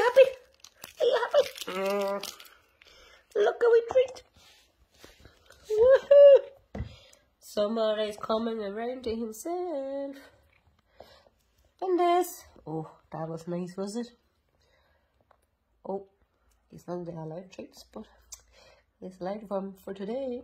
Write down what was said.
you happy? Are you happy? Look how we treat. Woohoo! Summer is coming around to himself. And this. Oh, that was nice, was it? Oh, he's not the allowed treats, but it's allowed for today.